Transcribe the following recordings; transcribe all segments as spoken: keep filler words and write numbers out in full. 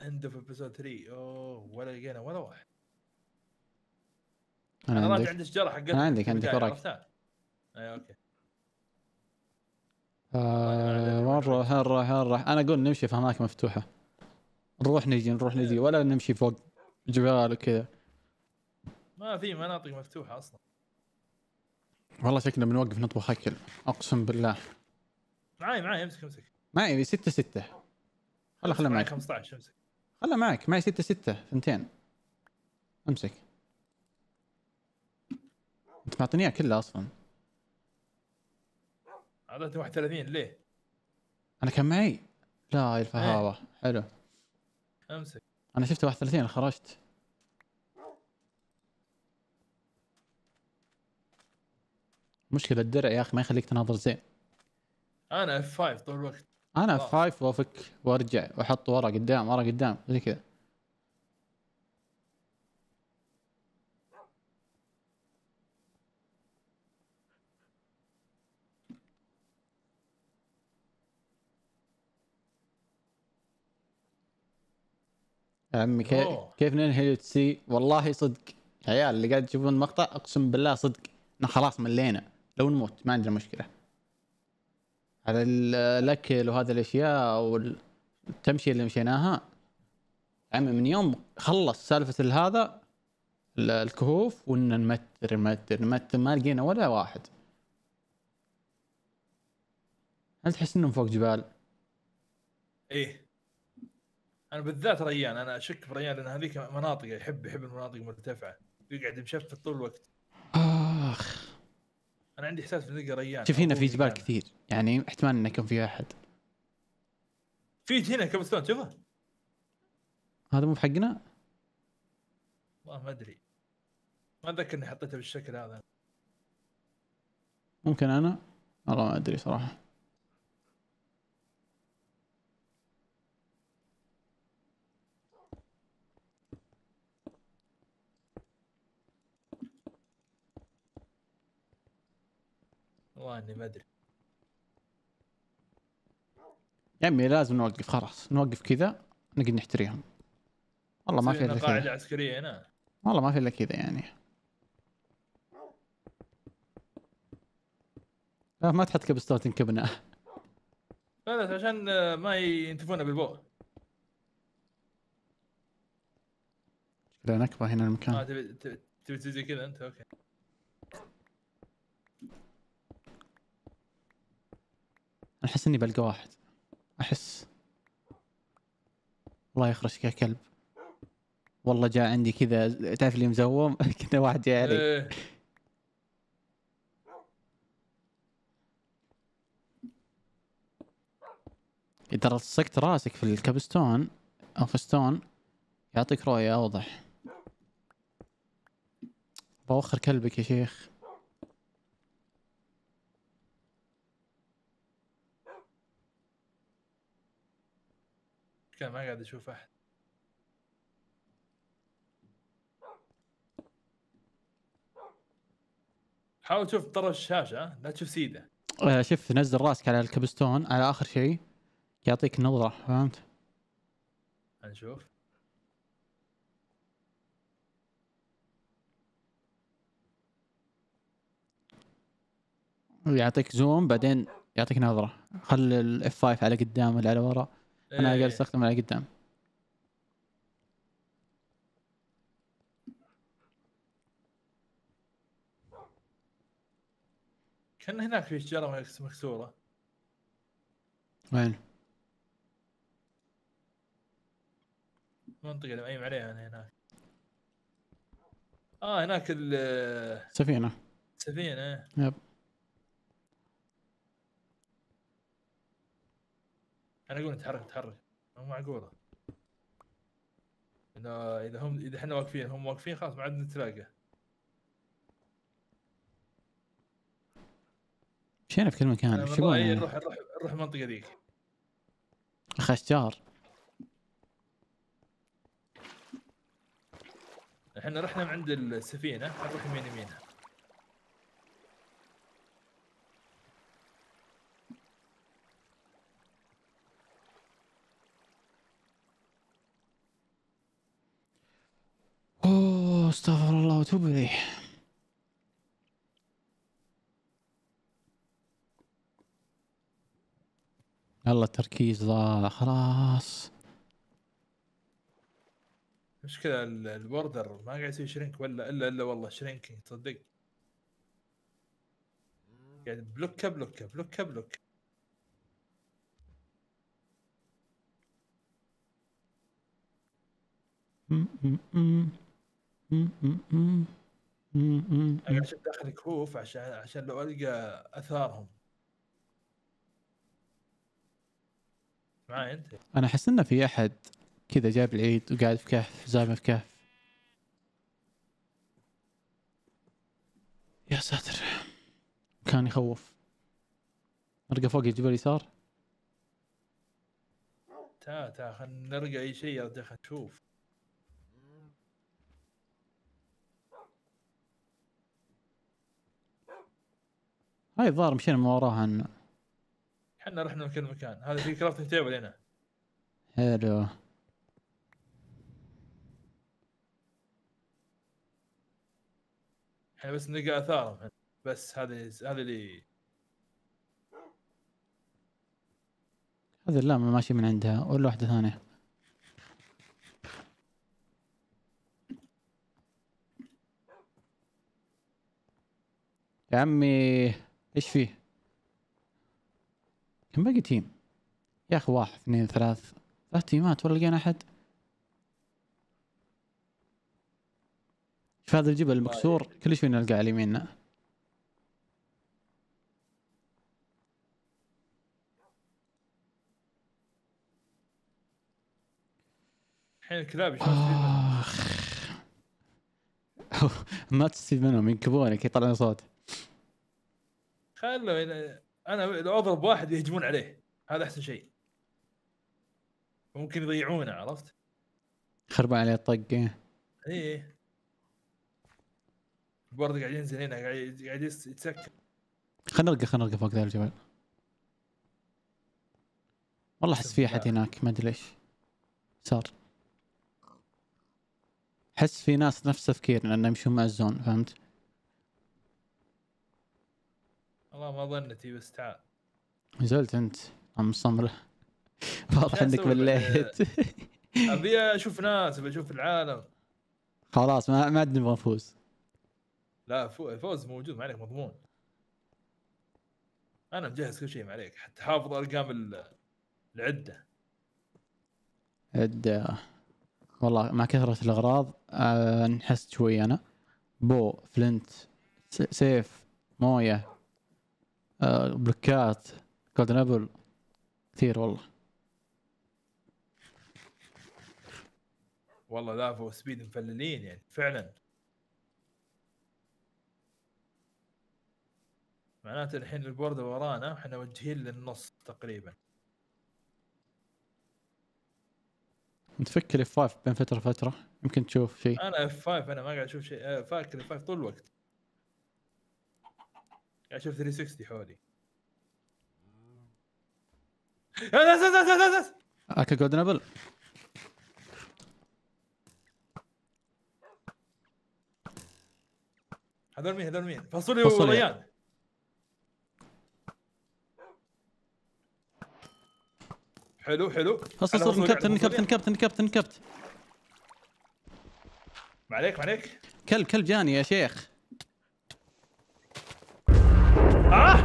عنده في ايبيسود ثلاثة. اوه ولا لقينا ولا واحد. انا راجع عند الشجره حقتك. انا عندك عندك وراك. اي اوكي. آه وين نروح وين نروح وين نروح؟ انا اقول نمشي في اماكن مفتوحه. نروح نجي نروح نجي ولا نمشي فوق جبال وكذا. ما في مناطق مفتوحه اصلا. والله شكلنا بنوقف نطبخ اكل اقسم بالله. معاي معاي امسك امسك. معي ستة ستة. خلا خلا معك. خمسة عشر امسك. خلا معك معي ستة ستة ثنتين. امسك. انت معطيني اياها كلها اصلا. اعطيتني واحد وثلاثين ليه؟ انا كان معي. لا يا الفهاوة حلو. امسك. انا شفت واحد وثلاثين خرجت. مشكلة الدرع يا اخي ما يخليك تناظر زين. انا اف خمسة طول الوقت. انا اف خمسة وافك وارجع واحط ورا قدام ورا قدام زي كذا. يا عمي كيف كيف ننهي سي؟ والله صدق يا عيال اللي قاعد تشوفون المقطع اقسم بالله صدق احنا خلاص ملينا. لو نموت ما عندنا مشكله على الاكل وهذه الاشياء والتمشيه اللي مشيناها. عمي من يوم خلص سالفه الهذا الكهوف وان نمتر نمتر نمتر ما لقينا ولا واحد. هل تحس انهم فوق جبال؟ ايه انا بالذات ريان انا اشك في ريان لان هذيك مناطق يحب يحب المناطق المرتفعه يقعد مشفت طول الوقت. اخ انا عندي احساس بنلقى ريان. شوف هنا في جبال يعني. كثير يعني احتمال انه كان في احد في هنا كبستون شوفه. هذا مو بحقنا؟ والله ما ادري ما اتذكر اني حطيته بالشكل هذا. ممكن انا والله ما ادري صراحه. والله اني ما ادري يا عمي. لازم نوقف خلاص نوقف كذا نقعد نحتريهم. والله ما في الا كذا. قاعده عسكريه هنا. والله ما في الا كذا يعني. لا ما تحط كبستور تنكبنا. لا عشان ما ينتفونا بالبوء. شكلها نكبه هنا المكان. اه تبي تبي تسوي زي كذا انت اوكي. احس اني بلقى واحد احس. الله يخرجك يا كلب والله جاء عندي كذا. تعرف اللي مزوم كذا واحد جاء علي. اذا لصقت راسك في الكبستون او في ستون يعطيك رؤيه اوضح. بوخر كلبك يا شيخ. ما قاعد اشوف احد. حاول تشوف طرف الشاشه لا تشوف سيده. آه شوف نزل راسك على الكبستون على اخر شيء يعطيك نظره فهمت؟ هنشوف يعطيك زوم بعدين يعطيك نظره. خلي الاف خمسة على قدام ولا على ورا. انا قاعد استخدم على قدام. كان هناك في شجره مكسوره. وين؟ المنطقه اللي مقيم عليها انا هناك. اه هناك السفينه. سفينه يب. انا اقول نتحرك نتحرك مو معقوله. اذا اذا هم اذا احنا واقفين هم واقفين خلاص ما عاد نتلاقى. مشينا في كل مكان. ايش يبون؟ نروح نروح نروح المنطقه ذيك. اخ اشجار. احنا رحنا من عند السفينه نروح يمين يمينها. واستغفر الله واتوب اليه. يلا التركيز ضاع خلاص. مشكلة البوردر ما قاعد يسوي شرينك ولا الا الا والله شرينكينج تصدق. قاعد بلوكه بلوكه بلوكه بلوكه. انا قاعد اشوف داخل كهوف عشان عشان لو القى اثارهم. معي انت؟ انا احس انه في احد كذا جاب العيد وقاعد في كهف زايمه في كهف. يا ساتر كان يخوف. ارقى فوق الجبل يسار. تعال تعال خلينا نلقى اي شيء دخل نشوف. هاي الظاهر مشينا من وراها ان احنا رحنا من كل مكان. هذا في كرافتنج تيبل هنا. حلو. احنا بس نلقى اثارهم بس. هذا هذا اللي هذه اللامه ماشي من عندها ولا واحده ثانيه. يا عمي ايش فيه؟ كم باقي تيم؟ يا اخي واحد اثنين ثلاث ثلاث تيمات ولا لقينا احد؟ شوف هذا الجبل المكسور كل شوي نلقاه على يميننا. الحين الكلاب ما تستفيد منهم ينكبونك يطلعون صوت. خلوا انا لو اضرب واحد يهجمون عليه هذا احسن شيء. ممكن يضيعونه عرفت؟ خربوا عليه الطقه. ايه برضه قاعدين ينزل هنا قاعد قاعد يتسكر. خلنا نرقى خلنا نرقى فوق ذا الجبل. والله احس في احد هناك ما ادري ليش صار. احس في ناس نفس تفكيرنا انهم يمشون مع الزون فهمت؟ والله ما ظنتي بس تعال. نزلت انت عم صمله واضح انك مليت. ابي اشوف ناس ابي اشوف العالم. خلاص ما ما عندنا نفوز. لا فوز موجود ما عليك مضمون. انا مجهز كل شيء ما عليك حتى حافظ ارقام العده. عده والله مع كثرة الاغراض أه نحس شوي انا. بو فلنت سيف مويه أه بلوكات جولدن ابل كثير والله. والله لافا وسبيد مفللين يعني فعلا. معناته الحين البوردة ورانا احنا موجهين للنص تقريبا. متفكر اف خمسة بين فترة فترة يمكن تشوف شيء. انا اف خمسة انا ما قاعد اشوف شيء. فاكر اف خمسة طول الوقت قاعد اشوف ثلاث مية وستين حولي. اكل جولدن ابل. هذول مين هذول مين؟ فاصوليا وريان. حلو حلو اصلا صرت نكبت نكبت نكبت نكبت نكبت. ما عليك ما عليك. كلب كلب جاني يا شيخ. اه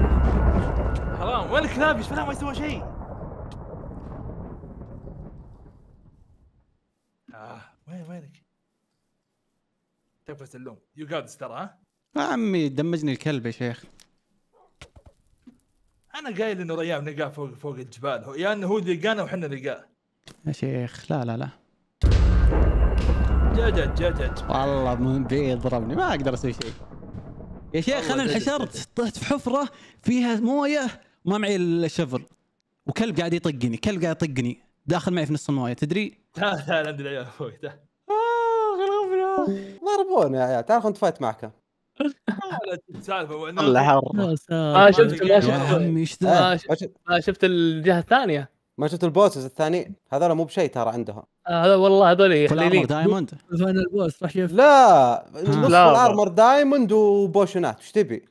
حرام وين الكلاب يشوفونها ما يسوون شيء. اه وين وينك؟ تفس اللوم يو جادز ترى ها؟ يا عمي دمجني الكلب يا شيخ. أنا قايل إنه ريان لقاه فوق فوق الجبال، هو يا إنه هو لقانا وحنا لقاه. يا شيخ لا لا لا. جدد جدد. والله من بعيد ضربني ما أقدر أسوي شيء. يا شيخ أنا انحشرت طحت في حفرة فيها موية وما معي الشفر. وكلب قاعد يطقني، كلب قاعد يطقني، داخل معي في نص الموية تدري؟ تعال تعال عند العيال فوق تعال. آه غلبنا. ضربونا يا عيال، تعال خلنا نتفايت معكم. والله حر. اه شفت ما شفت ما شفت الجهه الثانيه ما شفت البوسز الثانيين هذول مو بشيء ترى عندهم. هذا والله هذول يخليني دايموند الفاينل بوس راح. لا نص الارمر دايموند وبوشنات ايش تبي؟